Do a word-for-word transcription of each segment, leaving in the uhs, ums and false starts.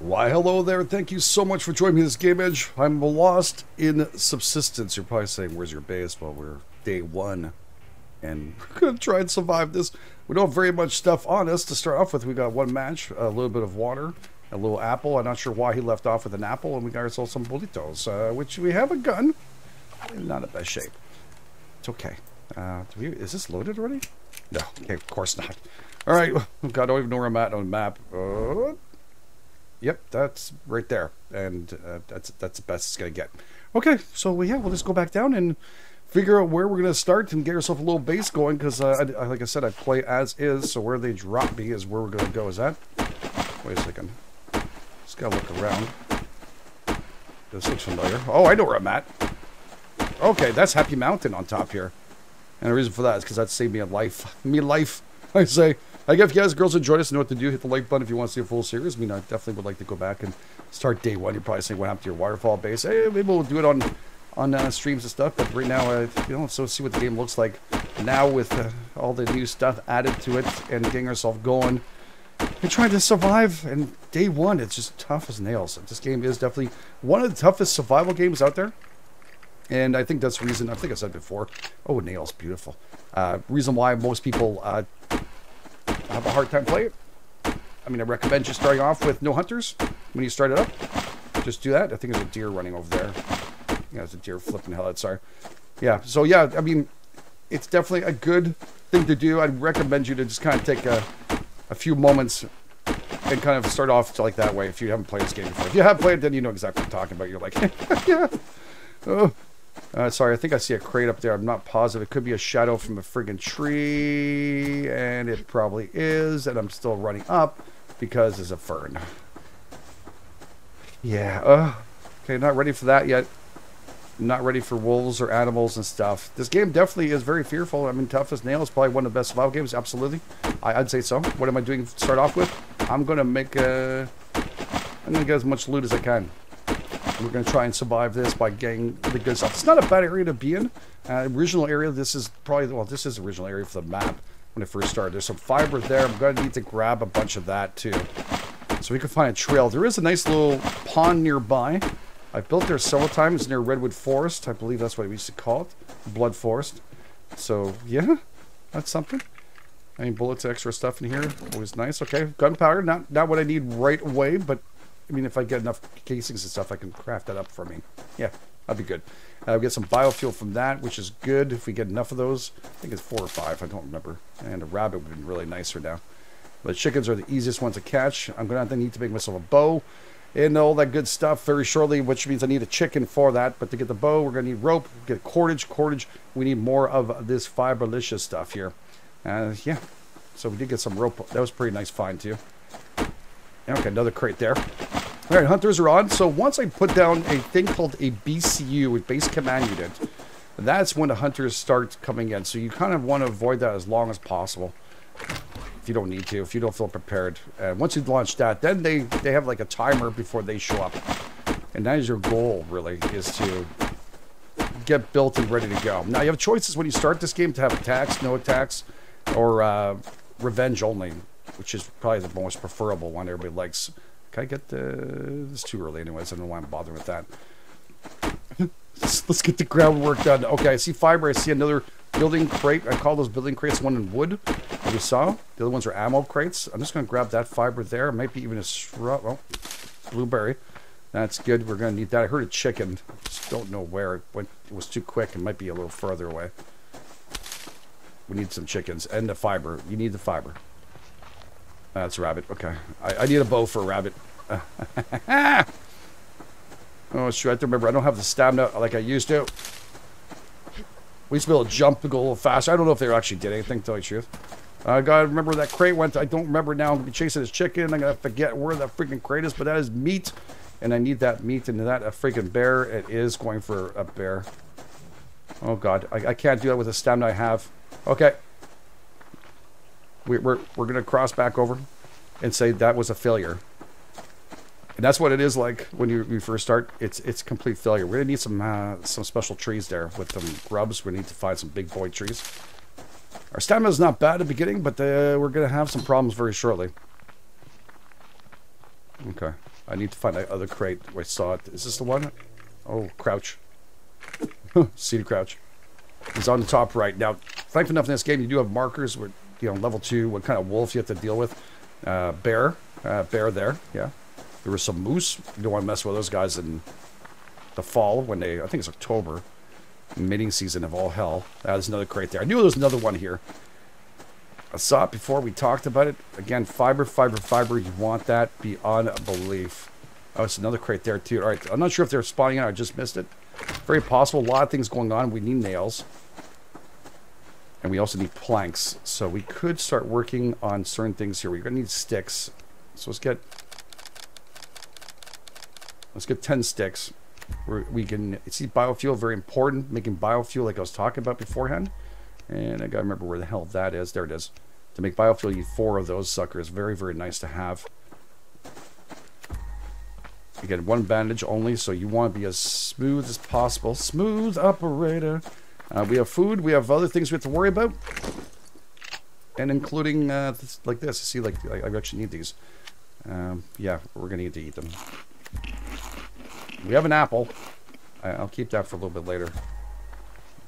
Why, hello there. Thank you so much for joining me in this Game Edge. I'm lost in Subsistence. You're probably saying, where's your base? Well, we're day one, and we're going to try and survive this. We don't have very much stuff on us to start off with. We got one match, a little bit of water, a little apple. I'm not sure why he left off with an apple, and we got ourselves some burritos, uh, which we have a gun. Not in best shape. It's okay. Uh, do we, is this loaded already? No. Okay, of course not. All right. God, I don't even know where I'm at on the map. Uh, yep, that's right there, and uh, that's that's the best it's gonna get. Okay, so yeah, we'll just go back down and figure out where we're gonna start and get ourselves a little base going. Because uh, I, I, like I said, I play as is, so where they drop me is where we're gonna go. Is that? Wait a second. Just gotta look around. This looks familiar. Oh, I know where I'm at. Okay, that's Happy Mountain on top here. And the reason for that is because that saved me a life. Me life, I say. I guess if you guys girls enjoyed us and know what to do, hit the like button if you want to see a full series. I mean, I definitely would like to go back and start day one. You're probably saying, what happened to your waterfall base? Hey, maybe we'll do it on on uh, streams and stuff. But right now, uh, you know, so see what the game looks like now with uh, all the new stuff added to it and getting ourselves going. We're trying to survive. And day one, it's just tough as nails. This game is definitely one of the toughest survival games out there. And I think that's the reason, I think I said before, oh, nails, beautiful. Uh, reason why most people uh, have a hard time playing it. I mean, I recommend just starting off with no hunters. When you start it up, just do that. I think there's a deer running over there. Yeah, there's a deer flipping hell out, sorry. Yeah, so yeah, I mean, it's definitely a good thing to do. I'd recommend you to just kind of take a, a few moments and kind of start off to like that way if you haven't played this game before. If you have played it, then you know exactly what I'm talking about. You're like, yeah, oh. Uh, sorry, I think I see a crate up there. I'm not positive. It could be a shadow from a friggin' tree, and it probably is, and I'm still running up because there's a fern. Yeah, uh, okay, not ready for that yet. Not ready for wolves or animals and stuff. This game definitely is very fearful. I mean, tough as nails. Probably one of the best survival games, absolutely. I, I'd say so. What am I doing to start off with? I'm going to make a... I'm going to get as much loot as I can. We're going to try and survive this by getting the good stuff. It's not a bad area to be in. Uh, original area, this is probably, well, this is the original area for the map when it first started. There's some fiber there. I'm going to need to grab a bunch of that too. So we can find a trail. There is a nice little pond nearby. I built there several times near Redwood Forest. I believe that's what we used to call it. Blood Forest. So, yeah, that's something. I mean, bullets, extra stuff in here. Always nice. Okay, gunpowder. Not, not what I need right away, but... I mean, if I get enough casings and stuff, I can craft that up for me. Yeah, that'd be good. Uh, we get some biofuel from that, which is good if we get enough of those. I think it's four or five. I don't remember. And a rabbit would be really nicer now. But chickens are the easiest ones to catch. I'm going to need to make myself a bow and all that good stuff very shortly, which means I need a chicken for that. But to get the bow, we're going to need rope, get cordage, cordage. We need more of this fiberlicious stuff here. Uh, yeah, so we did get some rope. That was pretty nice find, too. Okay, another crate there. All right, hunters are on. So once I put down a thing called a B C U, a base command unit, that's when the hunters start coming in. So you kind of want to avoid that as long as possible. If you don't need to, if you don't feel prepared. Uh, once you launch that, then they, they have like a timer before they show up. And that is your goal, really, is to get built and ready to go. Now, you have choices when you start this game to have attacks, no attacks, or uh, revenge only, which is probably the most preferable one everybody likes. Can I get the... It's too early anyways. I don't know why I'm bothering with that. Let's get the groundwork done. Okay, I see fiber. I see another building crate. I call those building crates one in wood, that we saw. The other ones are ammo crates. I'm just going to grab that fiber there. It might be even a shrub. Oh, blueberry. That's good. We're going to need that. I heard a chicken. Just don't know where it went. It was too quick. It might be a little further away. We need some chickens and the fiber. You need the fiber. Uh, that's a rabbit. Okay. I, I need a bow for a rabbit. Oh, shoot. I have to remember. I don't have the stamina like I used to. We used to be able to jump and go a little faster. I don't know if they actually did anything, to tell you the truth. I got to remember where that crate went. I don't remember now. I'm going to be chasing this chicken. I'm going to forget where that freaking crate is, but that is meat. And I need that meat. And that a freaking bear. It is going for a bear. Oh, God. I, I can't do that with the stamina I have. Okay. We're, we're, we're going to cross back over and say that was a failure. And that's what it is like when you, you first start. It's it's complete failure. We're going to need some uh, some special trees there with some grubs. We need to find some big boy trees. Our stamina is not bad at the beginning, but uh, we're going to have some problems very shortly. Okay. I need to find that other crate where I saw it. Is this the one? Oh, crouch. See the crouch. He's on the top right. Now, thankfully enough in this game, you do have markers where, you know, level two, what kind of wolf you have to deal with. Uh, bear. Uh, bear there. Yeah. There was some moose. You don't want to mess with those guys in the fall when they, I think it's October. Mating season of all hell. Uh, there's another crate there. I knew there was another one here. I saw it before. We talked about it. Again, fiber, fiber, fiber. You want that beyond belief. Oh, it's another crate there, too. All right. I'm not sure if they're spawning it. I just missed it. Very possible. A lot of things going on. We need nails. And we also need planks. So we could start working on certain things here. We're going to need sticks. So let's get... Let's get ten sticks. We're, we can see biofuel, very important. Making biofuel like I was talking about beforehand. And I gotta remember where the hell that is. There it is. To make biofuel, you need four of those suckers. Very, very nice to have. Again, one bandage only, so you want to be as smooth as possible. Smooth operator. Uh, we have food. We have other things we have to worry about. And including, uh, this, like this. See, like, I, I actually need these. Um, yeah, we're gonna need to eat them. We have an apple. I, I'll keep that for a little bit later.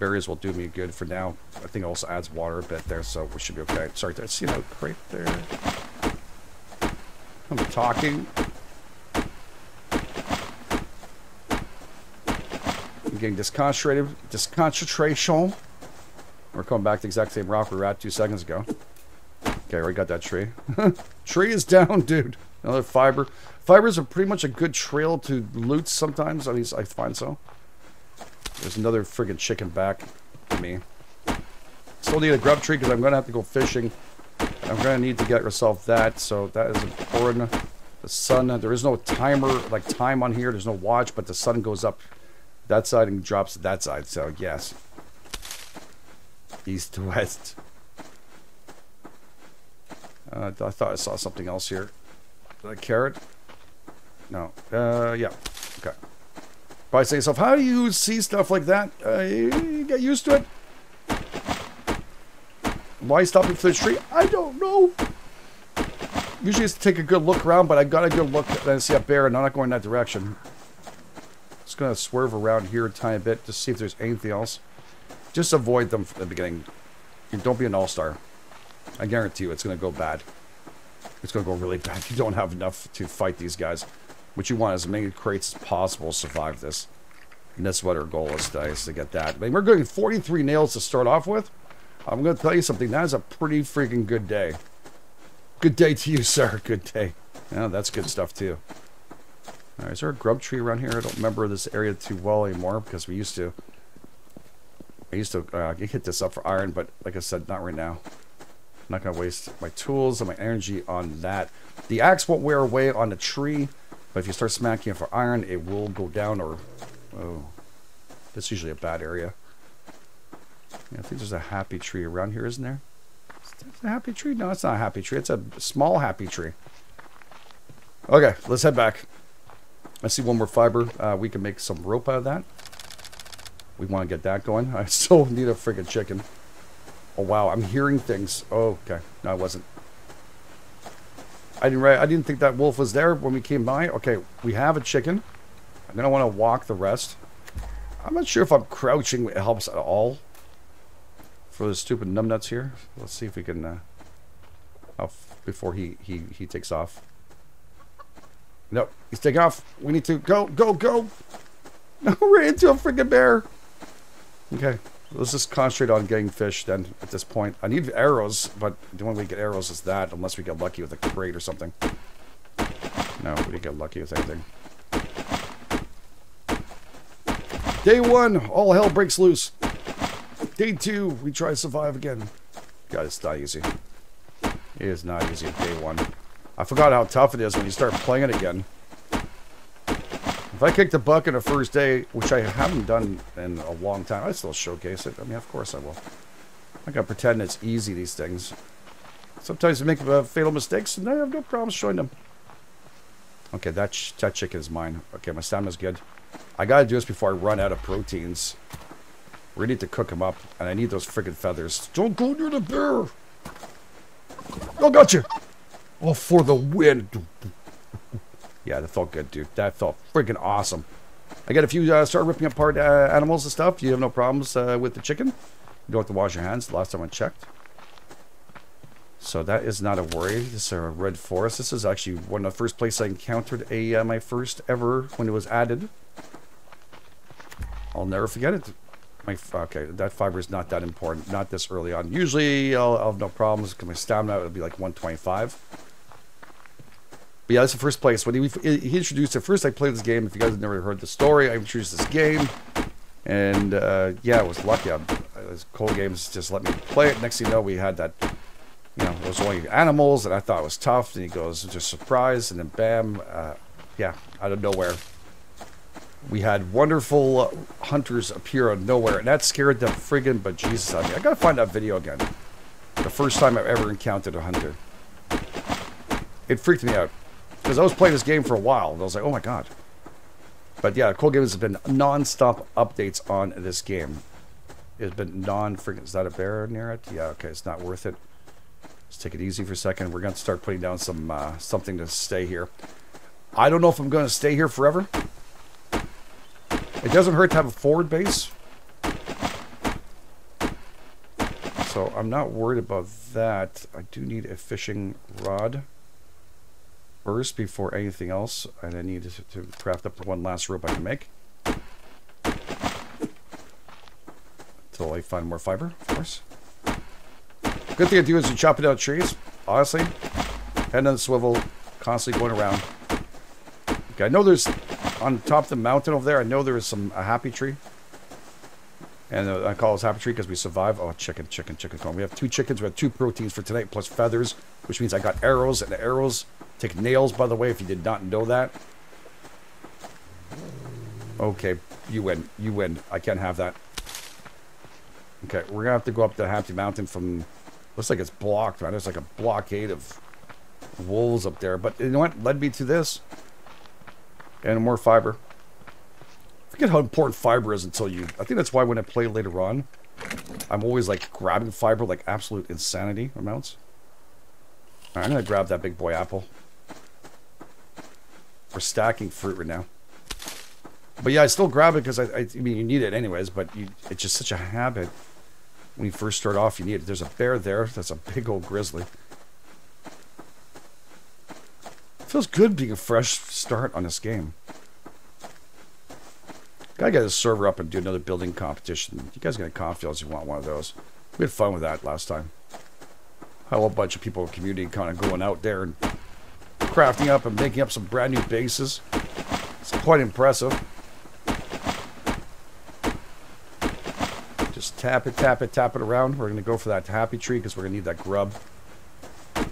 Berries will do me good for now. I think it also adds water a bit there, so we should be okay. Sorry, did I see that crate there? I'm talking. I'm getting disconcentrated. Disconcentration. We're coming back to the exact same rock we were at two seconds ago. Okay, already got that tree. Tree is down, dude. Another fiber. Fibers are pretty much a good trail to loot sometimes. At least I find so. There's another friggin' chicken back to me. Still need a grub tree because I'm going to have to go fishing. I'm going to need to get yourself that. So that is important. The sun. There is no timer, like time on here. There's no watch, but the sun goes up that side and drops that side. So yes. East to west. Uh, I thought I saw something else here. The carrot? No. Uh, yeah. Okay. Probably say to yourself, how do you see stuff like that? Uh, you get used to it. Why stop at the tree? I don't know. Usually it's to take a good look around, but I got a good look and I see a bear and I'm not going that direction. Just going to swerve around here a tiny bit to see if there's anything else. Just avoid them from the beginning. Don't be an all-star. I guarantee you it's going to go bad. It's going to go really bad. You don't have enough to fight these guys. What you want is as many crates as possible to survive this. And that's what our goal is today, is to get that. I mean, we're getting forty-three nails to start off with. I'm going to tell you something. That is a pretty freaking good day. Good day to you, sir. Good day. Yeah, that's good stuff, too. All right, is there a grub tree around here? I don't remember this area too well anymore because we used to... I used to uh, hit this up for iron, but like I said, not right now. I'm not going to waste my tools and my energy on that. The axe won't wear away on the tree, but if you start smacking it for iron, it will go down or... Oh. That's usually a bad area. Yeah, I think there's a happy tree around here, isn't there? Is that a happy tree? No, it's not a happy tree. It's a small happy tree. Okay, let's head back. I see one more fiber. Uh, we can make some rope out of that. We want to get that going. I still need a freaking chicken. Oh, wow, I'm hearing things. Oh, okay. No, I wasn't. I didn't, I didn't think that wolf was there when we came by. Okay, we have a chicken. I'm going to want to walk the rest. I'm not sure if I'm crouching it helps at all for the stupid numbnuts here. Let's see if we can... Uh, off before he, he, he takes off. No, he's taking off. We need to go, go, go. No, we're into a freaking bear. Okay. Let's just concentrate on getting fish then at this point. I need arrows, but the only way we get arrows is that, unless we get lucky with a crate or something. No, we didn't get lucky with anything. Day one, all hell breaks loose. Day two, we try to survive again. God, it's not easy. It is not easy at day one. I forgot how tough it is when you start playing it again. If I kicked a buck in the first day, which I haven't done in a long time, I still showcase it. I mean, of course I will. I gotta pretend it's easy, these things. Sometimes you make uh, fatal mistakes, and I have no problem showing them. Okay, that, ch that chicken is mine. Okay, my stamina's good. I gotta do this before I run out of proteins. We need to cook them up, and I need those friggin' feathers. Don't go near the bear! Oh, gotcha! Oh, for the win! Yeah, that felt good, dude. That felt freaking awesome. I got a few uh, start ripping apart uh, animals and stuff. You have no problems uh, with the chicken. You don't have to wash your hands. Last time I checked. So that is not a worry. This is a red forest. This is actually one of the first places I encountered a uh, my first ever when it was added. I'll never forget it. My okay, that fiber is not that important. Not this early on. Usually I'll, I'll have no problems because my stamina would be like one twenty-five. But yeah, that's the first place. When he, he introduced it first, I played this game. If you guys have never heard the story, I introduced this game. And uh, yeah, I was lucky. I, those cold games just let me play it. Next thing you know, we had that, you know, it was only animals and I thought it was tough. And he goes, just surprise. And then bam, uh, yeah, out of nowhere. We had wonderful hunters appear out of nowhere. And that scared the friggin' bejesus out of me. I gotta find that video again. The first time I've ever encountered a hunter. It freaked me out. Because I was playing this game for a while, and I was like, oh my god. But yeah, Cold Games has been non-stop updates on this game. It's been non-freaking... Is that a bear near it? Yeah, okay, it's not worth it. Let's take it easy for a second. We're going to start putting down some uh, something to stay here. I don't know if I'm going to stay here forever. It doesn't hurt to have a forward base. So I'm not worried about that. I do need a fishing rod first before anything else, and I need to, to craft up one last rope I can make until I find more fiber, of course. Good thing to do is you chop it out trees, honestly. Head on the swivel, constantly going around. Okay, I know there's on top of the mountain over there, I know there is some a happy tree, and uh, I call this happy tree because we survive. Oh, chicken, chicken, chicken corn. We have two chickens, we have two proteins for tonight, plus feathers, which means I got arrows, and the arrows take nails, by the way, if you did not know that. Okay, you win. You win. I can't have that. Okay, we're going to have to go up to Happy Mountain from... Looks like it's blocked, right? There's like a blockade of wolves up there. But you know what? Led me to this. And more fiber. I forget how important fiber is until you... I think that's why when I play later on, I'm always like grabbing fiber like absolute insanity amounts. All right, I'm going to grab that big boy apple. We're stacking fruit right now. But yeah, I still grab it because I, I, I mean, you need it anyways, but you, it's just such a habit. When you first start off, you need it. There's a bear there. That's a big old grizzly. It feels good being a fresh start on this game. Gotta get this server up and do another building competition. You guys get a confidence if you want one of those. We had fun with that last time. A whole bunch of people in the community kind of going out there and crafting up and making up some brand new bases. It's quite impressive. Just tap it, tap it, tap it around. We're going to go for that happy tree because we're going to need that grub. You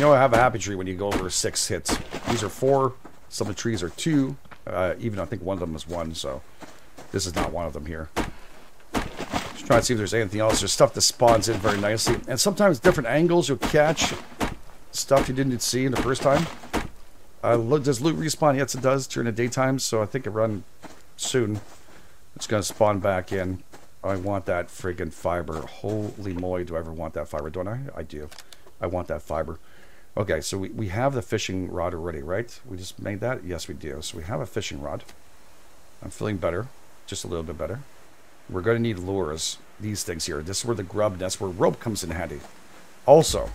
know I have a happy tree when you go over six hits. These are four. Some of the trees are two. Uh, even I think one of them is one, so... This is not one of them here. Just trying to see if there's anything else. There's stuff that spawns in very nicely. And sometimes different angles you'll catch stuff you didn't see in the first time. Uh, look, does loot respawn? Yes, it does during the daytime. So I think it run soon. It's going to spawn back in. I want that friggin' fiber. Holy moly, do I ever want that fiber, don't I? I do. I want that fiber. Okay, so we, we have the fishing rod already, right? We just made that? Yes, we do. So we have a fishing rod. I'm feeling better. Just a little bit better. We're going to need lures. These things here. This is where the grub, that's where rope comes in handy. Also,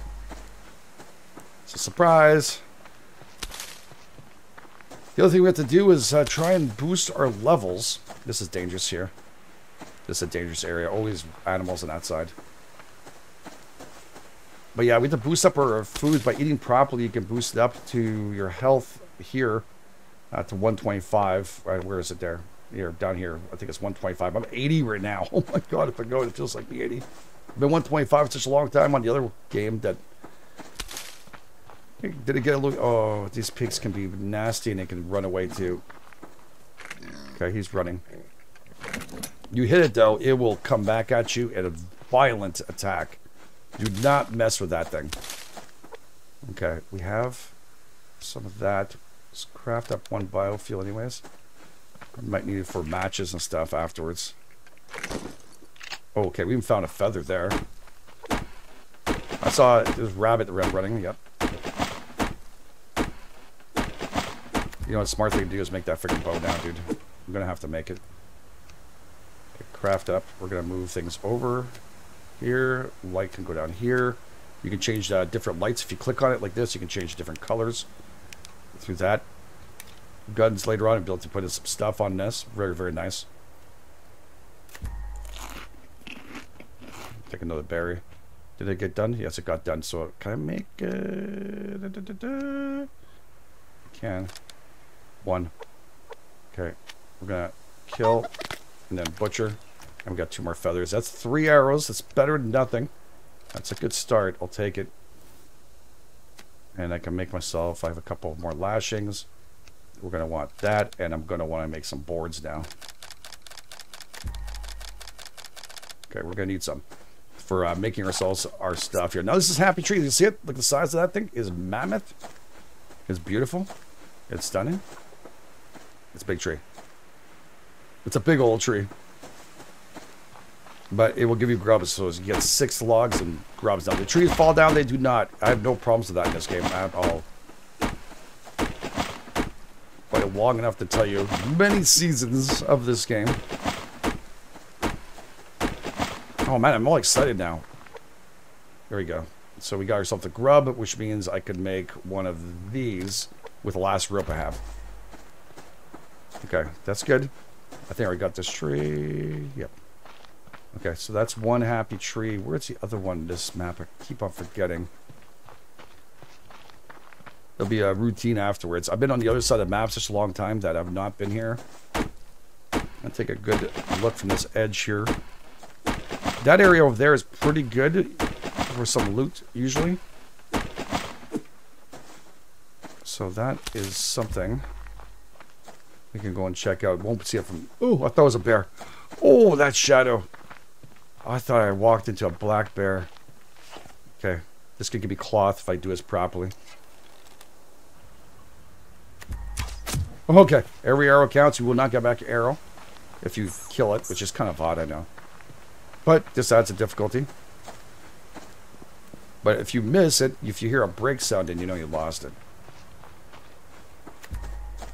it's a surprise. The other thing we have to do is uh, try and boost our levels. This is dangerous here. This is a dangerous area. Always animals on that side. But yeah, we have to boost up our food by eating properly. You can boost it up to your health here uh, to one twenty-five. Right, where is it there? Here, down here, I think it's one twenty-five. I'm eighty right now. Oh my god, if I go, it feels like the eighty. I've been one twenty-five for such a long time on the other game that... Did it get a look? Oh, these pigs can be nasty and they can run away too. Okay, he's running. You hit it though, it will come back at you in a violent attack. Do not mess with that thing. Okay, we have some of that. Let's craft up one biofuel anyways. I might need it for matches and stuff afterwards. Oh, okay, we even found a feather there. I saw this rabbit that was running. Yep. You know what smart thing to do is make that freaking bow down, dude. I'm gonna have to make it. Okay, craft up. We're gonna move things over here. Light can go down here. You can change uh, different lights. If you click on it like this, you can change different colors through that. Guns later on, I'll be able to put in some stuff on this. Very, very nice. Take another berry. Did it get done? Yes, it got done. So can I make it? Da, da, da, da. Can. One. Okay. We're going to kill and then butcher. And we got two more feathers. That's three arrows. That's better than nothing. That's a good start. I'll take it. And I can make myself. I have a couple more lashings. We're going to want that. And I'm going to want to make some boards now. Okay, we're going to need some. For uh, making ourselves our stuff here. Now this is Happy Trees. You see it? Look, the size of that thing is mammoth. It's beautiful. It's stunning. It's a big tree. It's a big old tree. But it will give you grubs. So you get six logs and grubs. Now the trees fall down. They do not. I have no problems with that in this game at all. But long enough to tell you many seasons of this game. Oh man, I'm all excited now. There we go. So we got ourselves a grub, which means I could make one of these with the last rope I have. Okay, that's good. I think I already got this tree. Yep. Okay, so that's one happy tree. Where's the other one in this map? I keep on forgetting. There'll be a routine afterwards. I've been on the other side of the map such a long time that I've not been here. I'll take a good look from this edge here. That area over there is pretty good for some loot, usually. So that is something we can go and check out. Won't see it from... Oh, I thought it was a bear. Oh, that shadow. I thought I walked into a black bear. Okay. This could give me cloth if I do this properly. Okay. Every arrow counts. You will not get back an arrow if you kill it, which is kind of odd, I know. But this adds a difficulty. But if you miss it, if you hear a break sound, then you know you lost it.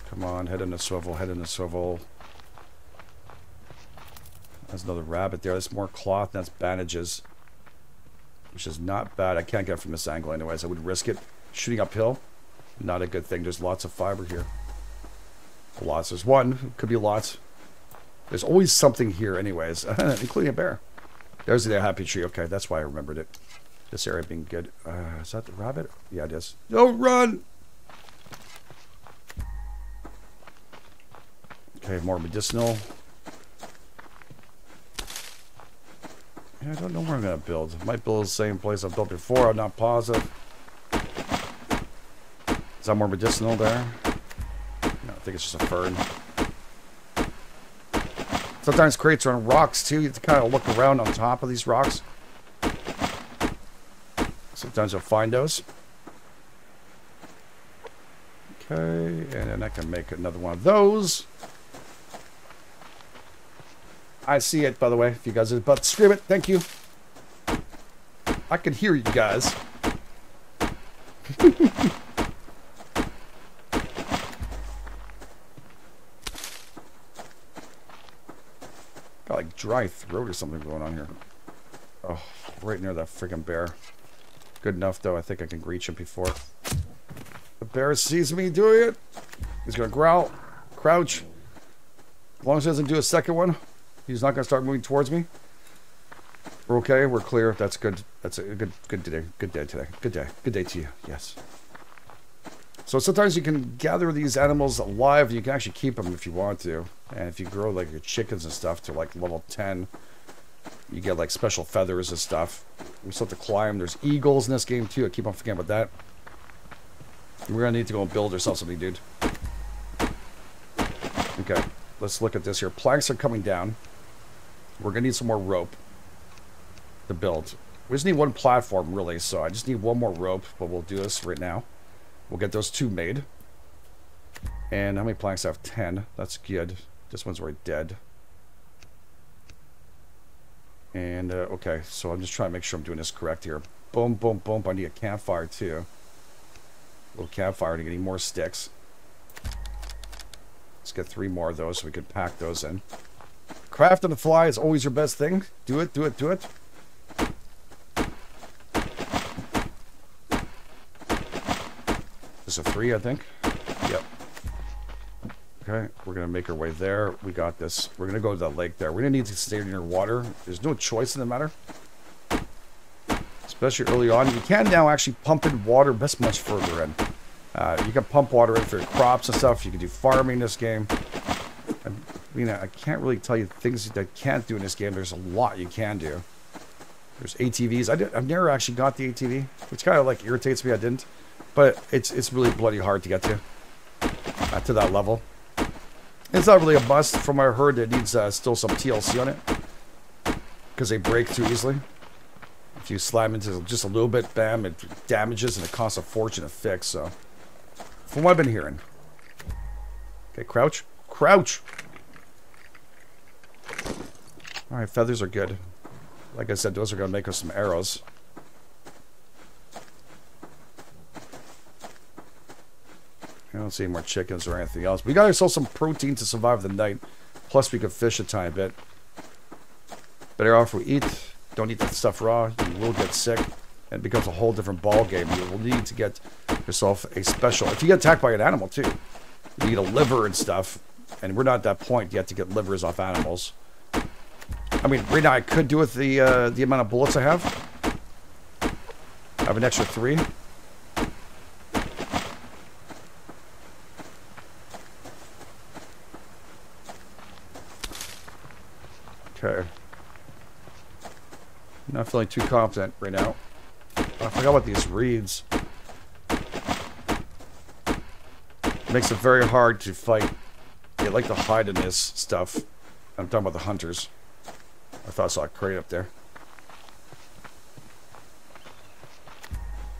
Come on, head in the swivel, head in the swivel. There's another rabbit there. That's more cloth, that's bandages. Which is not bad. I can't get from this angle anyways. I would risk it. Shooting uphill, not a good thing. There's lots of fiber here. Lots. There's one. Could be lots. There's always something here anyways, including a bear. There's the happy tree. Okay, that's why I remembered it. This area being good. Uh, is that the rabbit? Yeah, it is. Don't run! Okay, more medicinal. Yeah, I don't know where I'm going to build. I might build the same place I've built before. I'm not positive. Is that more medicinal there? No, I think it's just a fern. Sometimes crates are on rocks too. You have to kind of look around on top of these rocks. Sometimes you'll find those. Okay, and then I can make another one of those. I see it, by the way, if you guys are about to scream it. Thank you. I can hear you guys. Got like dry throat or something going on here. Oh, right near that freaking bear. Good enough though, I think I can reach him before the bear sees me doing it. He's gonna growl, crouch. As long as he doesn't do a second one, he's not gonna start moving towards me. We're okay, we're clear. That's good. That's a good good day. Good day today. Good day. Good day to you. Yes. So sometimes you can gather these animals alive, and you can actually keep them if you want to. And if you grow like your chickens and stuff to like level ten, you get like special feathers and stuff. We still have to climb. There's eagles in this game too. I keep on forgetting about that. We're gonna need to go and build ourselves something, dude. Okay, let's look at this here. Planks are coming down. We're gonna need some more rope to build. We just need one platform really, so I just need one more rope, but we'll do this right now. We'll get those two made. And how many planks I have? ten. That's good. This one's already dead. And, uh, okay, so I'm just trying to make sure I'm doing this correct here. Boom, boom, boom. I need a campfire, too. A little campfire to get any more sticks. Let's get three more of those so we can pack those in. Craft on the fly is always your best thing. Do it, do it, do it. This is a three, I think. Yep. Okay, we're going to make our way there. We got this. We're going to go to the lake there. We're going to need to stay near water. There's no choice in the matter. Especially early on. You can now actually pump in water this much further in. Uh, you can pump water in for your crops and stuff. You can do farming in this game. I mean, I can't really tell you things that you can't do in this game. There's a lot you can do. There's A T Vs. I did, I've never actually got the A T V, which kind of like irritates me I didn't. But it's it's really bloody hard to get to, uh, to that level. It's not really a must. From what I heard, it needs uh, still some T L C on it. Because they break too easily. If you slam into just a little bit, bam, it damages and it costs a fortune to fix, so. From what I've been hearing. Okay, crouch. Crouch! Alright, feathers are good. Like I said, those are going to make us some arrows. I don't see any more chickens or anything else. We got ourselves some protein to survive the night. Plus, we could fish a tiny bit. Better off we eat. Don't eat that stuff raw. You will get sick. And it becomes a whole different ball game. You will need to get yourself a special. If you get attacked by an animal, too, you need a liver and stuff. And we're not at that point yet to get livers off animals. I mean, right now I could do with the, uh, the amount of bullets I have. I have an extra three. Okay. Not feeling too confident right now. I forgot about these reeds. It makes it very hard to fight. They like to hide in this stuff. I'm talking about the hunters. I thought I saw a crate up there.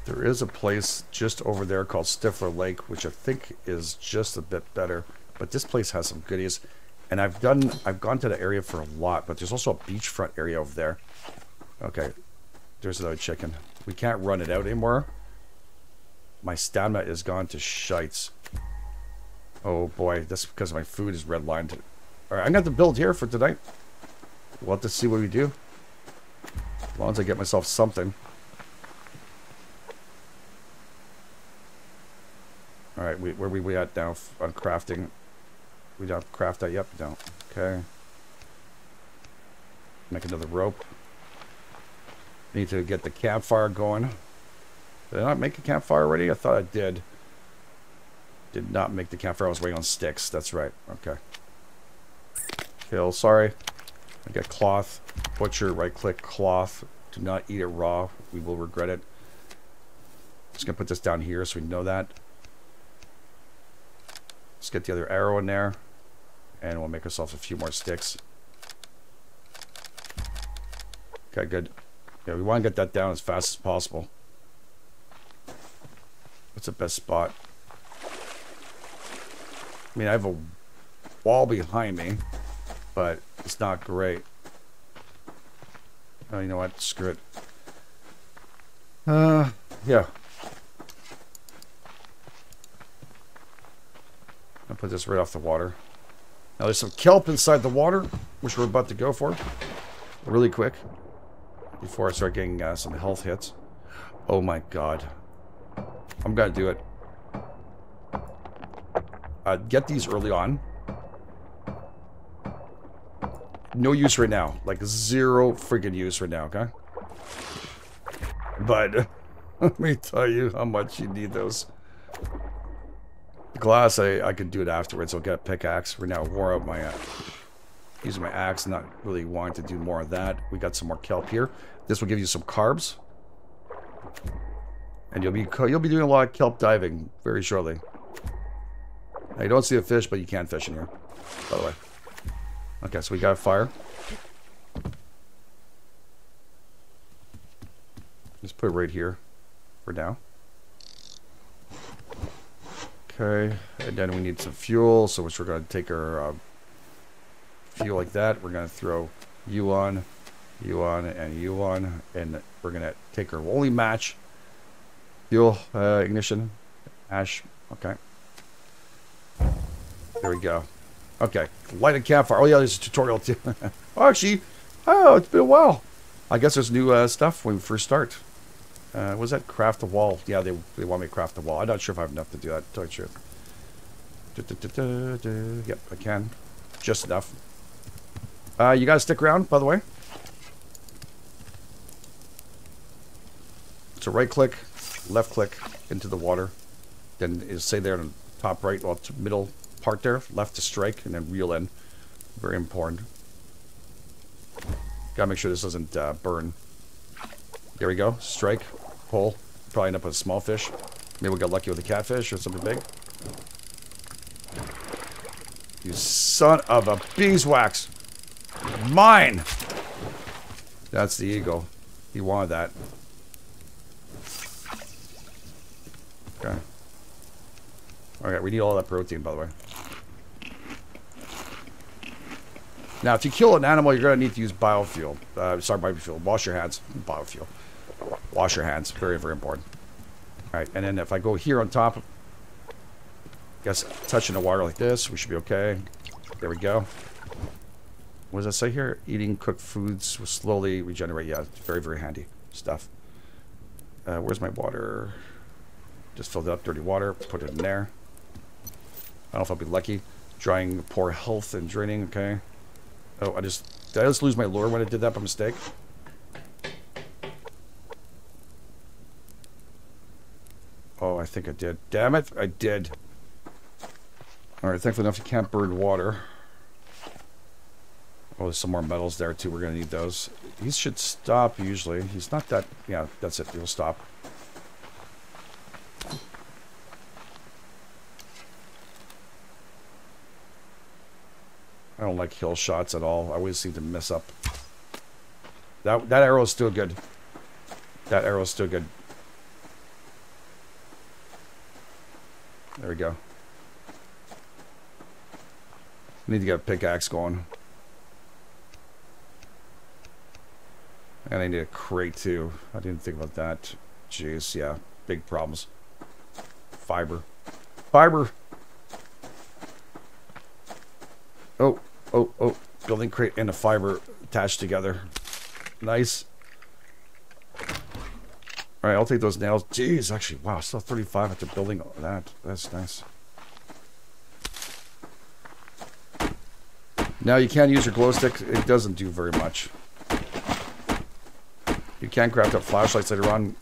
There is a place just over there called Stiffler Lake, which I think is just a bit better. But this place has some goodies. And I've done, I've gone to the area for a lot, but there's also a beachfront area over there. Okay, there's another chicken. We can't run it out anymore. My stamina is gone to shites. Oh boy, that's because my food is redlined. All right, I'm gonna have to build here for tonight. We'll have to see what we do. As long as I get myself something. All right, we, where are we at now on crafting? We don't craft that yet. We don't. Okay. Make another rope. Need to get the campfire going. Did I not make a campfire already? I thought I did. Did not make the campfire. I was waiting on sticks. That's right. Okay. Kill. Sorry. I got cloth. Butcher. Right click. Cloth. Do not eat it raw. We will regret it. Just going to put this down here so we know that. Let's get the other arrow in there. And we'll make ourselves a few more sticks. Okay, good. Yeah, we want to get that down as fast as possible. What's the best spot? I mean, I have a wall behind me, but it's not great. Oh, you know what? Screw it. Uh, yeah. I'll put this right off the water. Now, there's some kelp inside the water, which we're about to go for really quick. Before I start getting uh, some health hits. Oh my god. I'm gonna do it. Uh, get these early on. No use right now. Like zero freaking use right now, okay? But let me tell you how much you need those. The glass, I, I could do it afterwards. I'll get a pickaxe. Right now, wore out my... Uh, using my axe, not really wanting to do more of that. We got some more kelp here. This will give you some carbs, and you'll be you'll be doing a lot of kelp diving very shortly. Now you don't see a fish, but you can fish in here, by the way. Okay, so we got a fire. Just put it right here for now. Okay, and then we need some fuel, so which we're going to take our. Uh, Fuel like that. We're gonna throw you on. you on, and you on, and we're gonna take our only match. Fuel, uh, ignition, ash. Okay, there we go. Okay, light a campfire. Oh yeah, there's a tutorial too. Oh, actually, oh, it's been a while. I guess there's new uh, stuff when we first start. Uh, was that craft the wall? Yeah, they they want me to craft the wall. I'm not sure if I have enough to do that. To tell you the truth. Da, da, da, da, da. Yep, I can. Just enough. Uh, you guys stick around, by the way. So right click, left click into the water. Then is say there in the top right, well, middle part there, left to strike, and then reel in. Very important. Gotta make sure this doesn't uh, burn. There we go. Strike, pull. Probably end up with a small fish. Maybe we'll get lucky with a catfish or something big. You son of a beeswax! Mine! That's the eagle. He wanted that. Okay. Alright, we need all that protein, by the way. Now, if you kill an animal, you're going to need to use biofuel. Uh, sorry, biofuel. Wash your hands. Biofuel. Wash your hands. Very, very important. Alright, and then if I go here on top... I guess touching the water like this, we should be okay. There we go. What does that say here? Eating cooked foods will slowly regenerate. Yeah, very, very handy stuff. Uh, where's my water? Just filled it up, dirty water. Put it in there. I don't know if I'll be lucky. Drying poor health and draining, okay. Oh, I just... Did I just lose my lure when I did that by mistake? Oh, I think I did. Damn it, I did. Alright, thankfully enough you can't burn water. Oh, there's some more metals there too. We're going to need those. He should stop usually. He's not that... Yeah, that's it. He'll stop. I don't like hill shots at all. I always seem to mess up. That, that arrow is still good. That arrow is still good. There we go. We need to get a pickaxe going. And I need a crate too. I didn't think about that. Jeez, yeah. Big problems. Fiber. Fiber! Oh, oh, oh. Building crate and a fiber attached together. Nice. Alright, I'll take those nails. Jeez, actually, wow. Still thirty-five after building that. That's nice. Now you can use your glow stick. It doesn't do very much. You can craft up flashlights later on.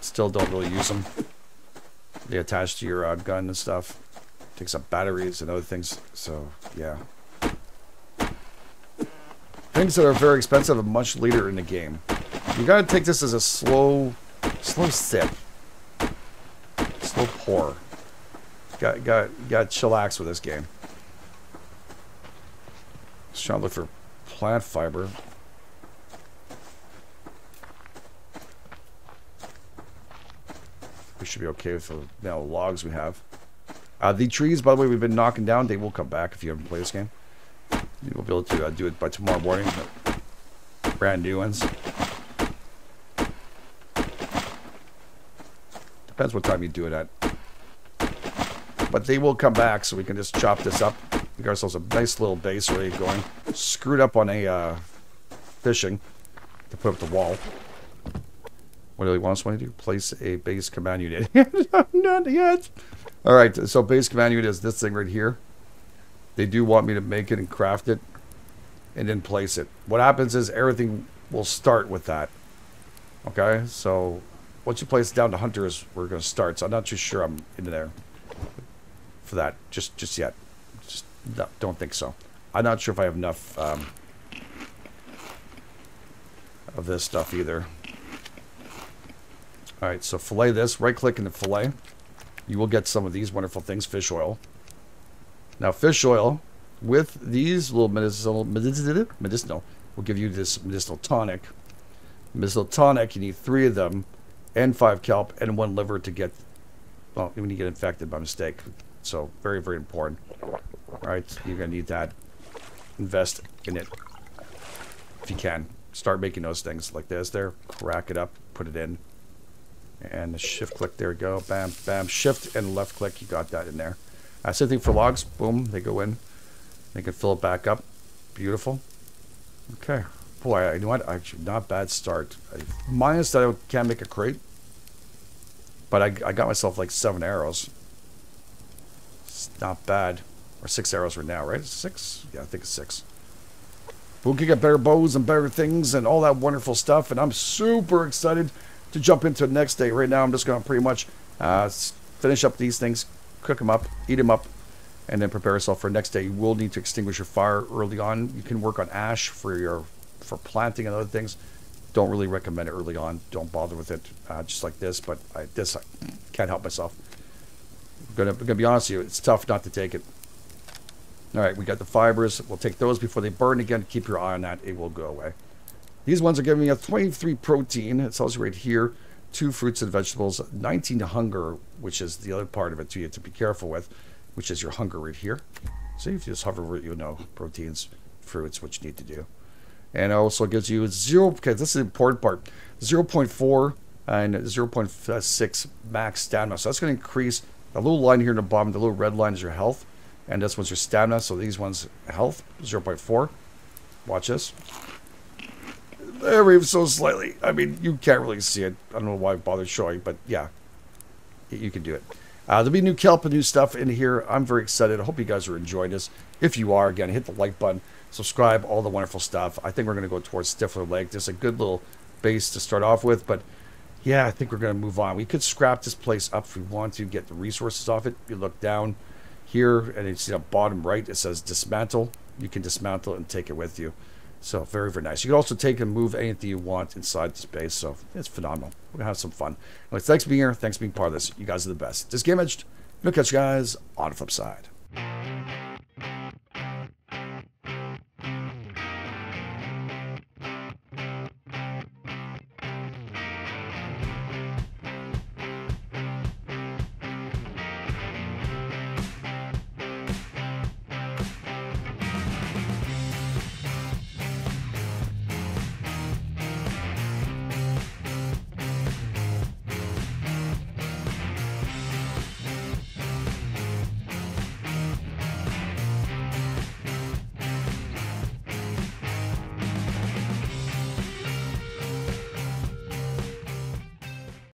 Still don't really use them. They attach to your uh, gun and stuff. Takes up batteries and other things. So, yeah. Things that are very expensive and much later in the game. You gotta take this as a slow, slow sip. Slow pour. Got, got, got chillax with this game. Trying to look for plant fiber. We should be okay with the now logs we have. Uh, the trees, by the way, we've been knocking down. They will come back if you haven't played this game. You will be able to uh, do it by tomorrow morning. Brand new ones. Depends what time you do it at. But they will come back, so we can just chop this up. We got ourselves a nice little base ready going. Screwed up on a uh, fishing to put up the wall. What do they want us to do? Place a base command unit. Not yet. All right, so base command unit is this thing right here. They do want me to make it and craft it and then place it. What happens is everything will start with that. Okay, so once you place it down to hunters, we're going to start. So I'm not too sure I'm into there for that just, just yet. No, don't think so. I'm not sure if I have enough um, of this stuff either. Alright, so fillet this. Right click in the fillet. You will get some of these wonderful things. Fish oil. Now fish oil with these little medicinal, medicinal will give you this medicinal tonic. Medicinal tonic, you need three of them and five kelp and one liver to get, well, when you get infected by mistake. So very, very important. All right, you're gonna need that. Invest in it if you can. start making those things like this there. Crack it up, put it in. And the shift click, there we go. Bam, bam. Shift and left click, you got that in there. Uh, same thing for logs. Boom, they go in. They can fill it back up. Beautiful. Okay. Boy, you know what? Actually, not a bad start. Minus that I can't make a crate. But I, I got myself like seven arrows. It's not bad. Or six arrows right now, right? Six? Yeah, I think it's six. But we can get better bows and better things and all that wonderful stuff. And I'm super excited to jump into the next day. Right now, I'm just going to pretty much uh, finish up these things, cook them up, eat them up, and then prepare yourself for the next day. You will need to extinguish your fire early on. You can work on ash for your for planting and other things. Don't really recommend it early on. Don't bother with it, uh, just like this. But I, this I can't help myself. I'm gonna, I'm gonna be honest with you. It's tough not to take it. All right, we got the fibers. We'll take those before they burn again. Keep your eye on that. It will go away. These ones are giving me a twenty-three protein. It tells you right here, two fruits and vegetables, nineteen hunger, which is the other part of it too. You have to be careful with, which is your hunger right here. So if you just hover over it, you know, proteins, fruits, what you need to do. And also gives you zero, okay, this is the important part, zero point four and zero point six max stamina. So that's going to increase the little line here in the bottom. The little red line is your health. And this one's your stamina. So these ones, health, zero point four. Watch this. There we go, so slightly. I mean, you can't really see it. I don't know why I bothered showing, but yeah, you can do it. Uh, there'll be new kelp and new stuff in here. I'm very excited. I hope you guys are enjoying this. If you are, again, hit the like button. Subscribe, all the wonderful stuff. I think we're going to go towards Stiffler Lake. There's a good little base to start off with, but yeah, I think we're going to move on. We could scrap this place up if we want to get the resources off it. You look down here, and it's, you know, bottom right, it says dismantle. You can dismantle and take it with you. So very, very nice. You can also take and move anything you want inside this base. So it's phenomenal. We're going to have some fun. Anyway, thanks for being here. Thanks for being part of this. You guys are the best. This is Game Edge. We'll catch you guys on the flip side.